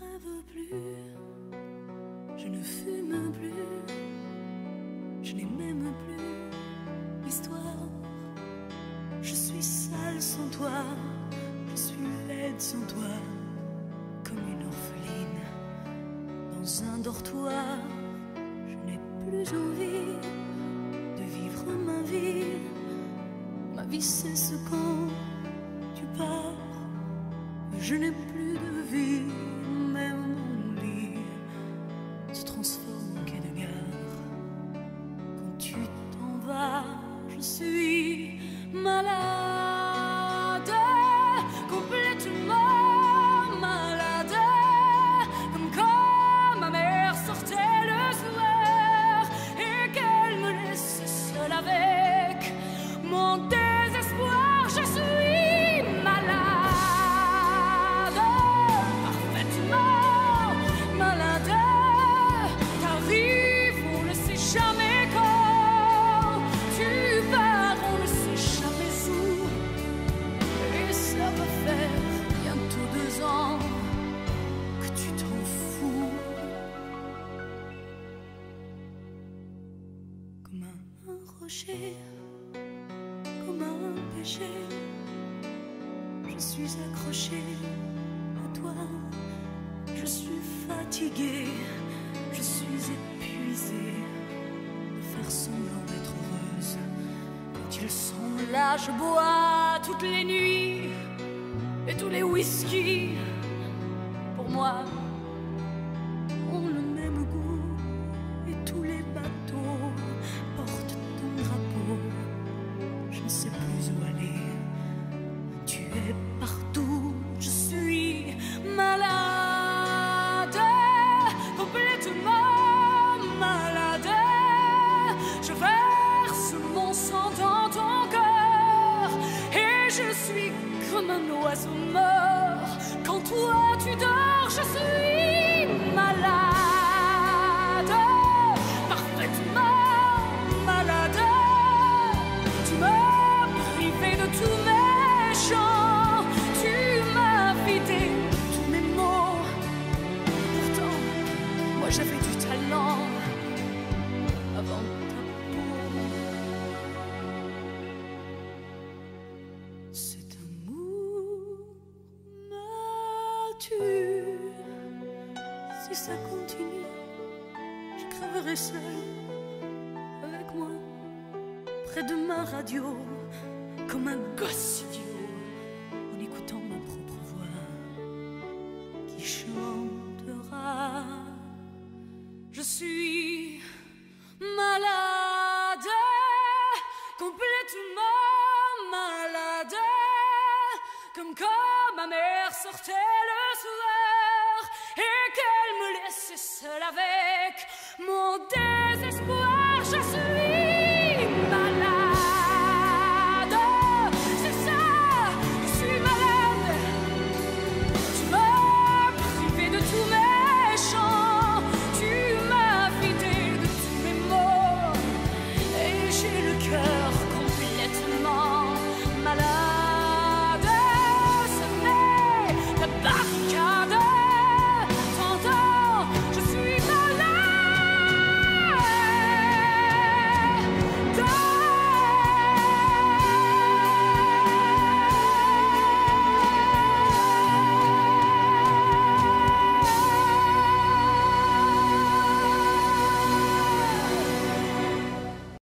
rêve plus, je ne fume plus, je n'ai même plus d'histoire. Je suis sale sans toi, je suis laide sans toi, comme une orpheline dans un dortoir. Je n'ai plus envie de vivre ma vie. Ma vie cesse quand tu pars. Je n'ai plus de vie, même mon lit se transforme en quai de gare. Quand tu t'en vas, je suis malade, complètement malade, comme quand ma mère sortait le soir et qu'elle me laisse seule avec mon désespoir. Je suis malade. Comme un péché, je suis accrochée à toi. Je suis fatiguée, je suis épuisée de faire semblant d'être heureuse. Quand il semble là, je bois toutes les nuits et tous les whiskies. Pour moi, on le même goût et tous les bateaux. Je ne sais plus où aller. Tu es partout. Je suis malade, complètement malade. Je verse mon sang dans ton cœur et je suis comme un oiseau mort. Quand toi tu dors, je suis malade, parfaitement. Tous mes chants, tu m'as vidé tous mes mots. Pourtant, moi j'avais du talent avant ta peau. Cet amour me tue. Si ça continue, je crèverai seule avec moi près de ma radio, comme un gosse idiot, en écoutant ma propre voix qui chantera. Je suis malade, complètement malade, comme quand ma mère sortait le soir et qu'elle me laissait seule avec mon désespoir. Je suis